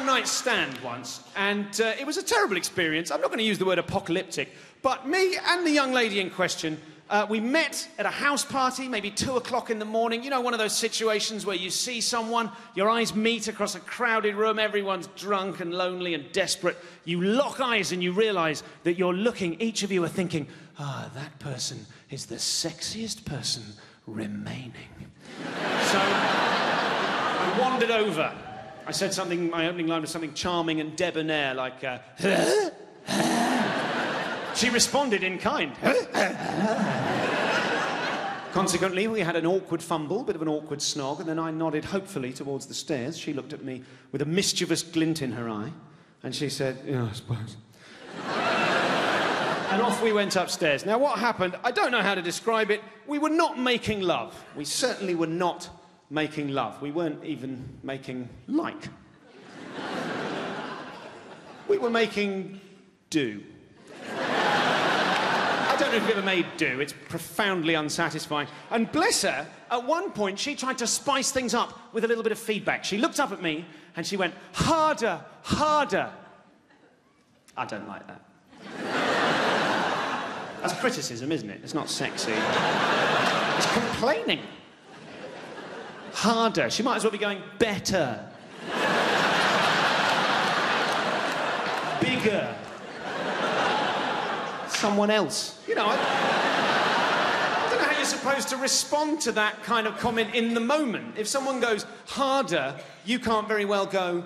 one-night stand once, and it was a terrible experience. I'm not going to use the word apocalyptic, but me and the young lady in question, we met at a house party, maybe 2 o'clock in the morning. You know, one of those situations where you see someone, your eyes meet across a crowded room, everyone's drunk and lonely and desperate. You lock eyes and you realise that you're looking, each of you are thinking, ah, that person is the sexiest person remaining. So I wandered over. I said something, my opening line was something charming and debonair, like, huh? Huh? She responded in kind. Consequently, we had an awkward fumble, bit of an awkward snog, and then I nodded hopefully towards the stairs. She looked at me with a mischievous glint in her eye, and she said, yeah, I suppose. And off we went upstairs. Now, what happened, I don't know how to describe it. We were not making love. We certainly were not making love. We weren't even making like. We were making do. I don't know if you've ever made do. It's profoundly unsatisfying. And bless her, at one point, she tried to spice things up with a little bit of feedback. She looked up at me and she went, harder, harder. I don't like that. That's criticism, isn't it? It's not sexy. It's complaining. Harder. She might as well be going better. Bigger. Someone else. You know, I don't know how you're supposed to respond to that kind of comment in the moment. If someone goes harder, you can't very well go,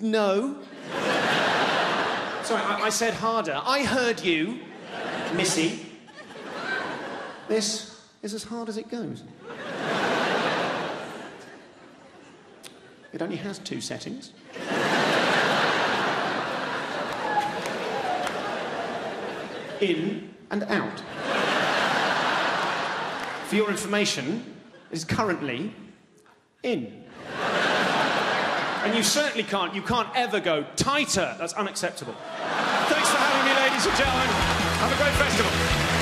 no. Sorry, I said harder. I heard you, Missy. This is as hard as it goes. It only has 2 settings. In and out. For your information, it is currently in. And you certainly can't, ever go tighter. That's unacceptable. Thanks for having me, ladies and gentlemen. Have a great festival.